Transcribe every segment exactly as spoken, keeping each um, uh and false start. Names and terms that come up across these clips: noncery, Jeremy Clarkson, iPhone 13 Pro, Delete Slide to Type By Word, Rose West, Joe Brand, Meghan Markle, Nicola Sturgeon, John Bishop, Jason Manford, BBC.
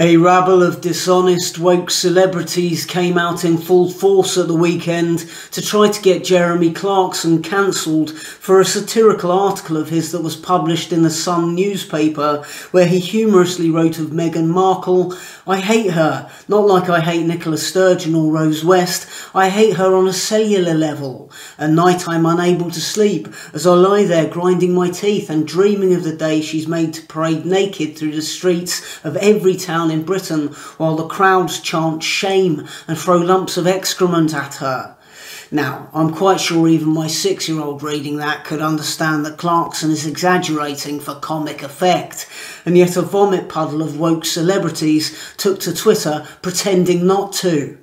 A rabble of dishonest woke celebrities came out in full force at the weekend to try to get Jeremy Clarkson cancelled for a satirical article of his that was published in the Sun newspaper, where he humorously wrote of Meghan Markle, "I hate her, not like I hate Nicola Sturgeon or Rose West. I hate her on a cellular level. At night I'm unable to sleep as I lie there grinding my teeth and dreaming of the day she's made to parade naked through the streets of every town in Britain while the crowds chant shame and throw lumps of excrement at her." Now, I'm quite sure even my six-year-old reading that could understand that Clarkson is exaggerating for comic effect, and yet a vomit puddle of woke celebrities took to Twitter pretending not to.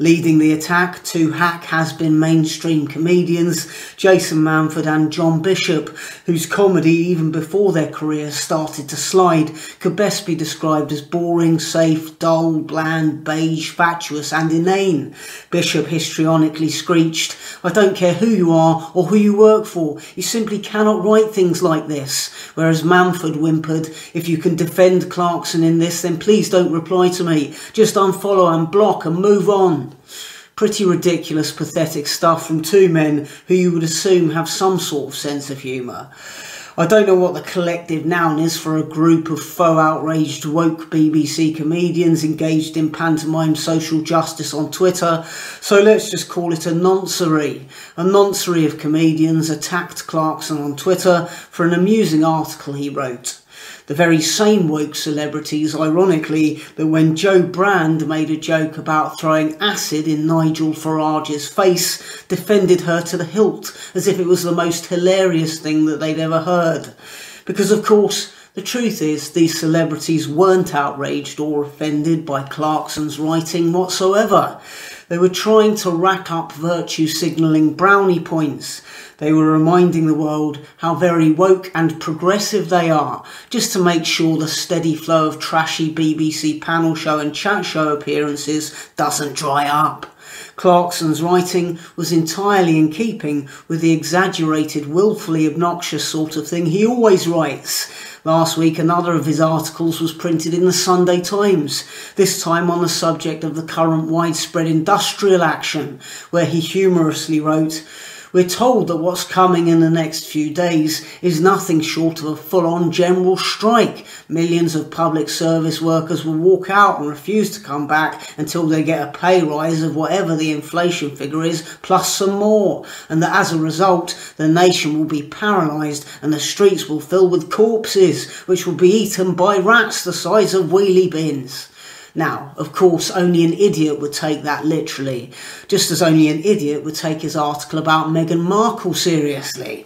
Leading the attack, two hack has been mainstream comedians, Jason Manford and John Bishop, whose comedy, even before their careers started to slide, could best be described as boring, safe, dull, bland, beige, fatuous and inane. Bishop histrionically screeched, "I don't care who you are or who you work for, you simply cannot write things like this," whereas Manford whimpered, "If you can defend Clarkson in this, then please don't reply to me, just unfollow and block and move on." Pretty ridiculous, pathetic stuff from two men who you would assume have some sort of sense of humour. I don't know what the collective noun is for a group of faux outraged woke B B C comedians engaged in pantomime social justice on Twitter, so let's just call it a noncery. A noncery of comedians attacked Clarkson on Twitter for an amusing article he wrote. The very same woke celebrities, ironically, that when Joe Brand made a joke about throwing acid in Nigel Farage's face, defended her to the hilt as if it was the most hilarious thing that they'd ever heard. Because, of course, the truth is these celebrities weren't outraged or offended by Clarkson's writing whatsoever. They were trying to rack up virtue signalling brownie points. They were reminding the world how very woke and progressive they are, just to make sure the steady flow of trashy B B C panel show and chat show appearances doesn't dry up. Clarkson's writing was entirely in keeping with the exaggerated, willfully obnoxious sort of thing he always writes. Last week, another of his articles was printed in the Sunday Times, this time on the subject of the current widespread industrial action, where he humorously wrote, "We're told that what's coming in the next few days is nothing short of a full-on general strike. Millions of public service workers will walk out and refuse to come back until they get a pay rise of whatever the inflation figure is, plus some more. And that as a result, the nation will be paralysed and the streets will fill with corpses, which will be eaten by rats the size of wheelie bins." Now, of course, only an idiot would take that literally, just as only an idiot would take his article about Meghan Markle seriously.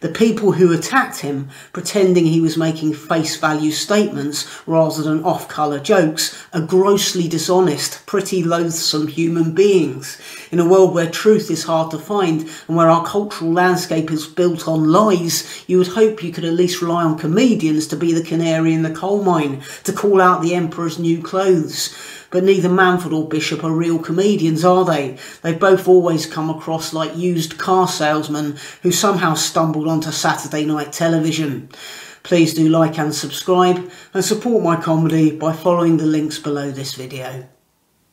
The people who attacked him, pretending he was making face value statements rather than off-colour jokes, are grossly dishonest, pretty loathsome human beings. In a world where truth is hard to find and where our cultural landscape is built on lies, you would hope you could at least rely on comedians to be the canary in the coal mine, to call out the emperor's new clothes. But neither Manford or Bishop are real comedians, are they? They both always come across like used car salesmen who somehow stumbled onto Saturday night television. Please do like and subscribe and support my comedy by following the links below this video.